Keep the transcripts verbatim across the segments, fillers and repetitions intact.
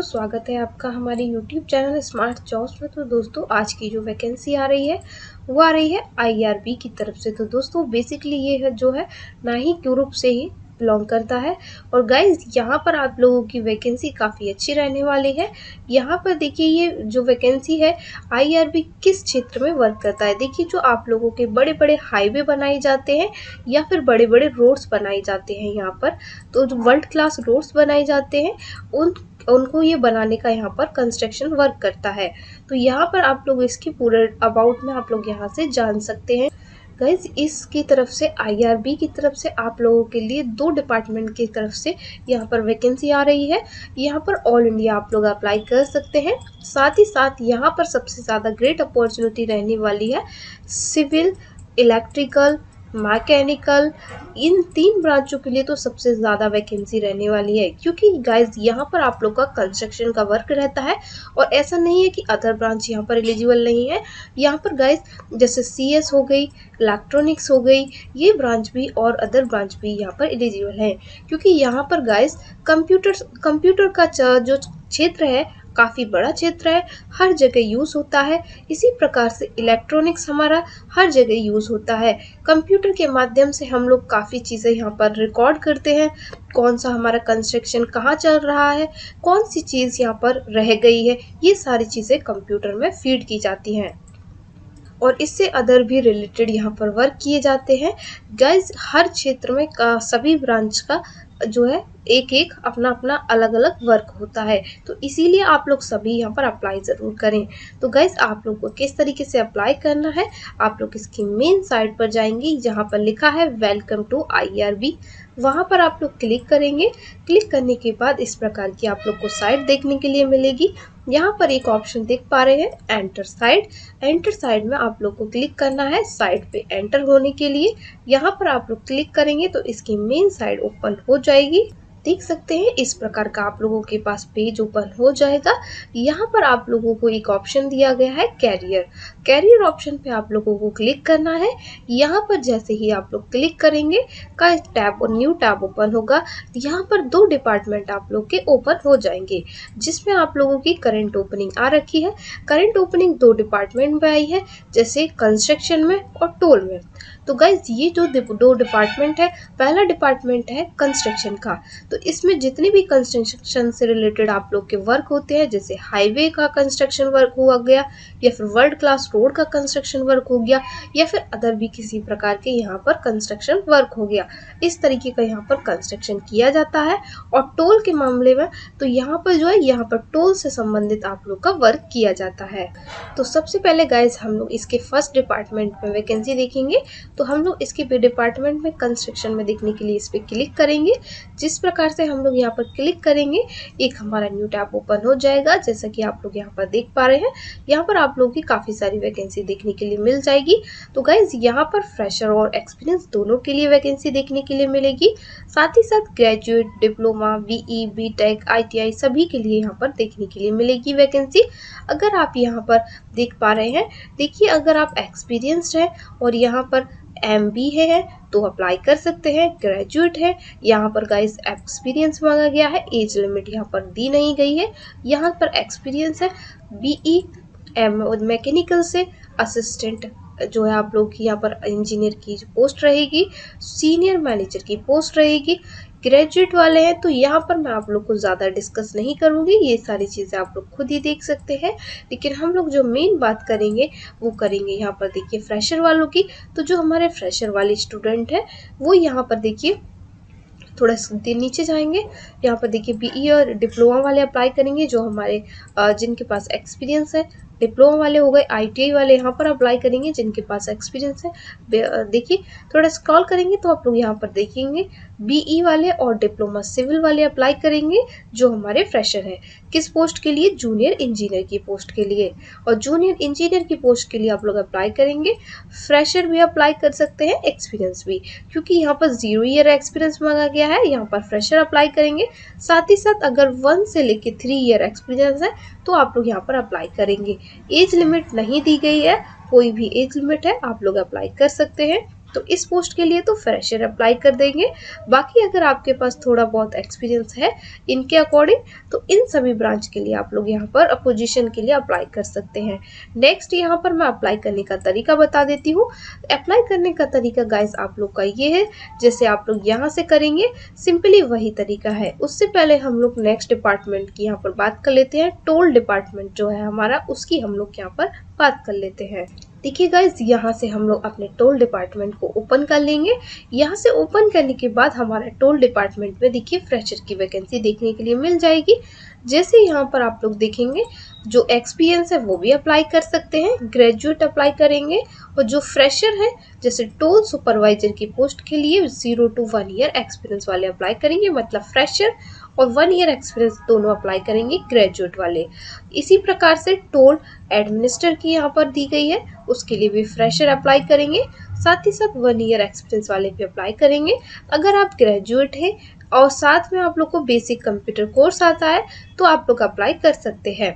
दोस्तों, स्वागत है आपका हमारे यूट्यूब चैनल स्मार्ट जॉब्स में। तो दोस्तों, आज की जो वैकेंसी आ रही है वो आ रही है आई आर बी की तरफ से। तो दोस्तों, बेसिकली ये है जो है ना ही यूरोप से ही बिलोंग करता है। और गाइज, यहाँ पर आप लोगों की वैकेंसी काफ़ी अच्छी रहने वाली है। यहाँ पर देखिए, ये जो वैकेंसी है आई आर बी किस क्षेत्र में वर्क करता है। देखिए, जो आप लोगों के बड़े बड़े हाईवे बनाए जाते हैं या फिर बड़े बड़े रोड्स बनाए जाते हैं, यहाँ पर तो जो वर्ल्ड क्लास रोड्स बनाए जाते हैं उन उनको ये बनाने का यहाँ पर कंस्ट्रक्शन वर्क करता है। तो यहाँ पर आप लोग इसकी पूरे अबाउट में आप लोग यहाँ से जान सकते हैं। गाइज, इसकी तरफ से आई आर बी की तरफ से आप लोगों के लिए दो डिपार्टमेंट की तरफ से यहाँ पर वैकेंसी आ रही है। यहाँ पर ऑल इंडिया आप लोग अप्लाई कर सकते हैं। साथ ही साथ यहाँ पर सबसे ज़्यादा ग्रेट अपॉर्चुनिटी रहने वाली है सिविल, इलेक्ट्रिकल, मैकेनिकल, इन तीन ब्रांचों के लिए तो सबसे ज़्यादा वैकेंसी रहने वाली है, क्योंकि गाइज यहाँ पर आप लोग का कंस्ट्रक्शन का वर्क रहता है। और ऐसा नहीं है कि अदर ब्रांच यहाँ पर एलिजिबल नहीं है। यहाँ पर गाइज जैसे सी एस हो गई, इलेक्ट्रॉनिक्स हो गई, ये ब्रांच भी और अदर ब्रांच भी यहाँ पर एलिजिबल है, क्योंकि यहाँ पर गाइज कंप्यूटर कंप्यूटर का जो क्षेत्र है काफ़ी बड़ा क्षेत्र है, हर जगह यूज़ होता है। इसी प्रकार से इलेक्ट्रॉनिक्स हमारा हर जगह यूज़ होता है। कंप्यूटर के माध्यम से हम लोग काफ़ी चीज़ें यहाँ पर रिकॉर्ड करते हैं, कौन सा हमारा कंस्ट्रक्शन कहाँ चल रहा है, कौन सी चीज़ यहाँ पर रह गई है, ये सारी चीज़ें कंप्यूटर में फीड की जाती हैं। और इससे अदर भी रिलेटेड यहाँ पर वर्क किए जाते हैं। गाइज, हर क्षेत्र में का सभी ब्रांच का जो है एक एक अपना अपना अलग अलग वर्क होता है, तो इसीलिए आप लोग सभी यहाँ पर अप्लाई ज़रूर करें। तो गाइज, आप लोग को किस तरीके से अप्लाई करना है, आप लोग इसकी मेन साइट पर जाएंगे, जहाँ पर लिखा है welcome to I R B. वहाँ पर आप लोग क्लिक करेंगे। क्लिक करने के बाद इस प्रकार की आप लोग को साइट देखने के लिए मिलेगी। यहाँ पर एक ऑप्शन देख पा रहे हैं, एंटर साइट। एंटर साइट में आप लोग को क्लिक करना है। साइट पे एंटर होने के लिए यहाँ पर आप लोग क्लिक करेंगे तो इसकी मेन साइट ओपन हो जाएगी। देख सकते हैं, इस प्रकार का आप लोगों के पास पेज ओपन हो जाएगा। यहाँ पर आप लोगों को एक ऑप्शन दिया गया है कैरियर। कैरियर ऑप्शन पे आप लोगों को क्लिक करना है। यहाँ पर जैसे ही आप लोग क्लिक करेंगे का टैब और न्यू टैब ओपन होगा। यहाँ पर दो डिपार्टमेंट आप लोग के ओपन हो जाएंगे, जिसमें आप लोगों की करंट ओपनिंग आ रखी है। करंट ओपनिंग दो डिपार्टमेंट में आई है, जैसे कंस्ट्रक्शन में और टोल में। तो गाइज, ये जो दो डिपार्टमेंट है, पहला डिपार्टमेंट है कंस्ट्रक्शन का। तो इसमें जितने भी कंस्ट्रक्शन से रिलेटेड आप लोग के वर्क होते हैं, जैसे हाईवे का कंस्ट्रक्शन वर्क हुआ गया, या फिर वर्ल्ड क्लास रोड का कंस्ट्रक्शन वर्क हो गया, या फिर अदर भी किसी प्रकार के यहाँ पर कंस्ट्रक्शन वर्क हो गया, इस तरीके का यहाँ पर कंस्ट्रक्शन किया जाता है। और टोल के मामले में तो यहाँ पर जो है यहाँ पर टोल से संबंधित आप लोग का वर्क किया जाता है। तो सबसे पहले गाइज हम लोग इसके फर्स्ट डिपार्टमेंट में वैकेंसी देखेंगे। तो हम लोग इसके पे डिपार्टमेंट में कंस्ट्रक्शन में देखने के लिए इस पर क्लिक करेंगे। जिस प्रकार से हम लोग यहाँ पर क्लिक करेंगे, एक हमारा न्यू टैब ओपन हो जाएगा, जैसा कि आप लोग यहाँ पर देख पा रहे हैं। यहाँ पर आप लोगों की काफ़ी सारी वैकेंसी देखने के लिए मिल जाएगी। तो गाइज, यहाँ पर फ्रेशर और एक्सपीरियंस दोनों के लिए वैकेंसी देखने के लिए मिलेगी। साथ ही साथ graduate, diploma, B E, B tech, I T I सभी के लिए यहाँ पर देखने के लिए मिलेगी वैकेंसी। अगर आप यहाँ पर देख पा रहे हैं, देखिए, अगर आप एक्सपीरियंस्ड हैं और यहाँ पर एम बी है तो अप्लाई कर सकते हैं। ग्रेजुएट है, यहाँ पर गाइस एक्सपीरियंस मांगा गया है, एज लिमिट यहाँ पर दी नहीं गई है। यहाँ पर एक्सपीरियंस है बी ई, एम मैकेनिकल से असिस्टेंट जो है आप लोग की यहाँ पर इंजीनियर की पोस्ट रहेगी, सीनियर मैनेजर की पोस्ट रहेगी। ग्रेजुएट वाले हैं तो यहाँ पर मैं आप लोग को ज़्यादा डिस्कस नहीं करूँगी, ये सारी चीज़ें आप लोग खुद ही देख सकते हैं। लेकिन हम लोग जो मेन बात करेंगे वो करेंगे यहाँ पर देखिए फ्रेशर वालों की। तो जो हमारे फ्रेशर वाले स्टूडेंट हैं वो यहाँ पर देखिए थोड़ा नीचे जाएंगे, यहाँ पर देखिए बी ई और डिप्लोमा वाले अप्लाई करेंगे। जो हमारे जिनके पास एक्सपीरियंस है, डिप्लोमा वाले हो गए, आई टी आई वाले यहाँ पर अप्लाई करेंगे जिनके पास एक्सपीरियंस है। देखिए, थोड़ा स्क्रॉल करेंगे तो आप लोग यहाँ पर देखेंगे बी ई वाले और डिप्लोमा सिविल वाले अप्लाई करेंगे, जो हमारे फ्रेशर हैं। किस पोस्ट के लिए? जूनियर इंजीनियर की पोस्ट के लिए। और जूनियर इंजीनियर की पोस्ट के लिए आप लोग अप्लाई करेंगे। फ्रेशर भी अप्लाई कर सकते हैं, एक्सपीरियंस भी, क्योंकि यहाँ पर जीरो ईयर एक्सपीरियंस मांगा गया है, यहाँ पर फ्रेशर अप्लाई करेंगे। साथ ही साथ अगर वन से लेकर थ्री ईयर एक्सपीरियंस है तो आप लोग यहाँ पर अप्लाई करेंगे। एज लिमिट नहीं दी गई है, कोई भी एज लिमिट है आप लोग अप्लाई कर सकते हैं। तो इस पोस्ट के लिए तो फ्रेशर अप्लाई कर देंगे। बाकी अगर आपके पास थोड़ा बहुत एक्सपीरियंस है इनके अकॉर्डिंग, तो इन सभी ब्रांच के लिए आप लोग यहाँ पर पोजीशन के लिए अप्लाई कर सकते हैं। नेक्स्ट यहाँ पर मैं अप्लाई करने का तरीका बता देती हूँ। अप्लाई करने का तरीका गाइस आप लोग का ये है, जैसे आप लोग यहाँ से करेंगे सिंपली वही तरीका है। उससे पहले हम लोग नेक्स्ट डिपार्टमेंट की यहाँ पर बात कर लेते हैं। टोल डिपार्टमेंट जो है हमारा, उसकी हम लोग यहाँ पर बात कर लेते हैं। देखिए गाइज यहाँ से हम लोग अपने टोल डिपार्टमेंट को ओपन कर लेंगे। यहाँ से ओपन करने के बाद हमारा टोल डिपार्टमेंट में देखिए फ्रेशर की वैकेंसी देखने के लिए मिल जाएगी। जैसे यहाँ पर आप लोग देखेंगे जो एक्सपीरियंस है वो भी अप्लाई कर सकते हैं, ग्रेजुएट अप्लाई करेंगे, और जो फ्रेशर है जैसे टोल सुपरवाइजर की पोस्ट के लिए zero to one year experience वाले अप्लाई करेंगे, मतलब फ्रेशर और वन ईयर एक्सपीरियंस दोनों अप्लाई करेंगे ग्रेजुएट वाले। इसी प्रकार से टोल एडमिनिस्ट्रेटर की यहाँ पर दी गई है, उसके लिए भी फ्रेशर अप्लाई करेंगे, साथ ही साथ वन ईयर एक्सपीरियंस वाले भी अप्लाई करेंगे। अगर आप ग्रेजुएट हैं और साथ में आप लोग को बेसिक कंप्यूटर कोर्स आता है तो आप लोग अप्लाई कर सकते हैं।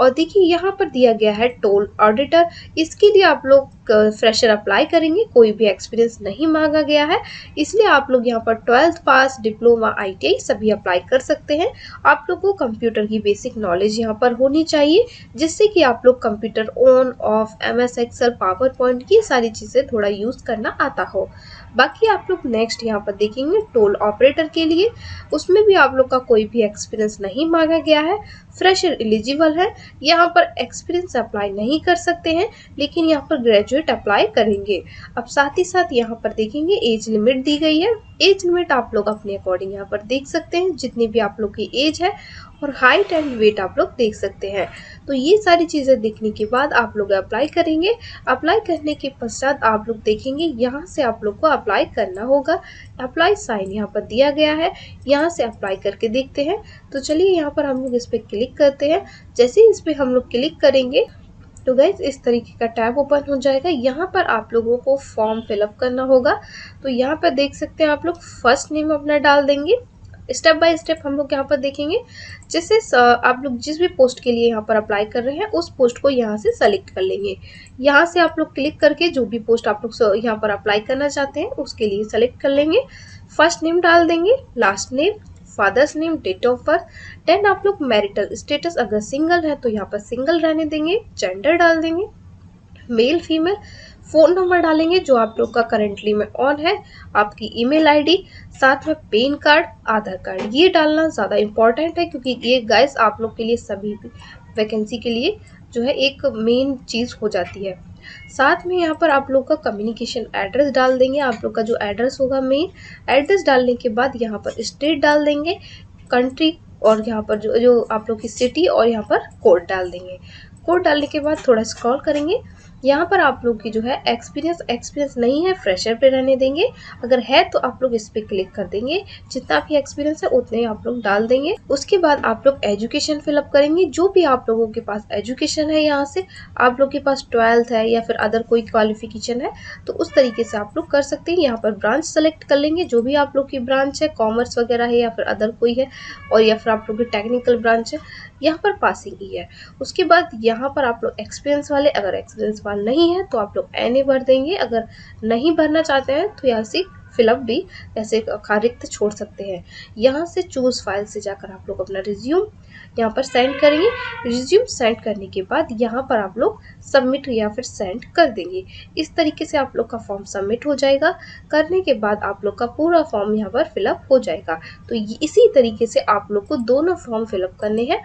और देखिए यहाँ पर दिया गया है टोल ऑडिटर, इसके लिए आप लोग फ्रेशर अप्लाई करेंगे, कोई भी एक्सपीरियंस नहीं मांगा गया है, इसलिए आप लोग यहाँ पर twelfth pass, diploma, I T I सभी अप्लाई कर सकते हैं। आप लोग को कंप्यूटर की बेसिक नॉलेज यहाँ पर होनी चाहिए, जिससे कि आप लोग computer on, off, M S Excel, PowerPoint ये सारी चीज़ें थोड़ा यूज़ करना आता हो। बाकी आप लोग नेक्स्ट यहाँ पर देखेंगे टोल ऑपरेटर के लिए, उसमें भी आप लोग का कोई भी एक्सपीरियंस नहीं मांगा गया है, फ्रेशर एलिजिबल है। यहाँ पर एक्सपीरियंस अप्लाई नहीं कर सकते हैं, लेकिन यहाँ पर ग्रेजुएट अप्लाई करेंगे। अब साथ ही साथ यहाँ पर देखेंगे एज लिमिट दी गई है। एज लिमिट आप लोग अपने अकॉर्डिंग यहाँ पर देख सकते हैं, जितनी भी आप लोग की एज है, और हाइट एंड वेट आप लोग देख सकते हैं। तो ये सारी चीज़ें देखने के बाद आप लोग अप्लाई करेंगे। अप्लाई करने के पश्चात आप लोग देखेंगे यहाँ से आप लोग को अप्लाई करना होगा। अप्लाई साइन यहाँ पर दिया गया है, यहाँ से अप्लाई करके देखते हैं। तो चलिए यहाँ पर हम लोग इस पर क्लिक करते हैं। जैसे ही इस पर हम लोग क्लिक करेंगे तो गाइज इस तरीके का टैब ओपन हो जाएगा। यहाँ पर आप लोगों को फॉर्म फिलअप करना होगा। तो यहाँ पर देख सकते हैं आप लोग फर्स्ट नेम अपना डाल देंगे। स्टेप बाय स्टेप हम लोग यहाँ पर देखेंगे, जैसे आप लोग जिस भी पोस्ट के लिए यहाँ पर अप्लाई कर रहे हैं उस पोस्ट को यहाँ से सेलेक्ट कर लेंगे। यहाँ से आप लोग क्लिक करके जो भी पोस्ट आप लोग यहाँ पर अप्लाई करना चाहते हैं उसके लिए सेलेक्ट कर लेंगे। फर्स्ट नेम डाल देंगे, last name, father's name, date of birth. Then आप लोग मैरिटल स्टेटस, अगर सिंगल है तो यहाँ पर सिंगल रहने देंगे। जेंडर डाल देंगे, मेल फीमेल। फ़ोन नंबर डालेंगे जो आप लोग का करेंटली में ऑन है, आपकी ईमेल आईडी, साथ में पैन कार्ड, आधार कार्ड। ये डालना ज़्यादा इम्पॉर्टेंट है, क्योंकि ये गाइस आप लोग के लिए सभी वैकेंसी के लिए जो है एक मेन चीज़ हो जाती है। साथ में यहाँ पर आप लोग का कम्युनिकेशन एड्रेस डाल देंगे, आप लोग का जो एड्रेस होगा मेन एड्रेस। डालने के बाद यहाँ पर स्टेट डाल देंगे, कंट्री, और यहाँ पर जो जो आप लोग की सिटी, और यहाँ पर कोड डाल देंगे। कोड डालने के बाद थोड़ा स्क्रॉल करेंगे, यहाँ पर आप लोग की जो है एक्सपीरियंस एक्सपीरियंस नहीं है, फ्रेशर पे रहने देंगे। अगर है तो आप लोग इस पर क्लिक कर देंगे, जितना भी एक्सपीरियंस है उतने आप लोग डाल देंगे। उसके बाद आप लोग एजुकेशन फिलअप करेंगे, जो भी आप लोगों के पास एजुकेशन है। यहाँ से आप लोग के पास ट्वेल्थ है या फिर अदर कोई क्वालिफिकेशन है तो उस तरीके से आप लोग कर सकते हैं। यहाँ पर ब्रांच सेलेक्ट कर लेंगे, जो भी आप लोग की ब्रांच है, कॉमर्स वगैरह है या फिर अदर कोई है, और या फिर आप लोग की टेक्निकल ब्रांच है। यहाँ पर पासिंग ही है। उसके बाद यहाँ पर आप लोग एक्सपीरियंस वाले, अगर एक्सपीरियंस वाले नहीं है तो आप लोग एन ए भर देंगे। अगर नहीं भरना चाहते हैं तो यहाँ से फिलअप भी ऐसे खारिक्त छोड़ सकते हैं। यहाँ से चूज़ फाइल से जाकर आप लोग अपना रिज्यूम यहाँ पर सेंड करेंगे। रिज्यूम सेंड करने के बाद यहाँ पर आप लोग सबमिट या फिर सेंड कर देंगे। इस तरीके से आप लोग का फॉर्म सबमिट हो जाएगा। करने के बाद आप लोग का पूरा फॉर्म यहाँ पर फिलअप हो जाएगा। तो इसी तरीके से आप लोग को दोनों फॉर्म फिलअप करने हैं।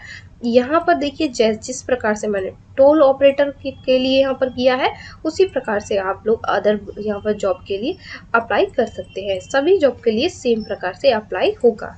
यहाँ पर देखिए जैस जिस प्रकार से मैंने टोल ऑपरेटर के लिए यहाँ पर किया है, उसी प्रकार से आप लोग अदर यहाँ पर जॉब के लिए अप्लाई कर सकते हैं। सभी जॉब के लिए सेम प्रकार से अप्लाई होगा।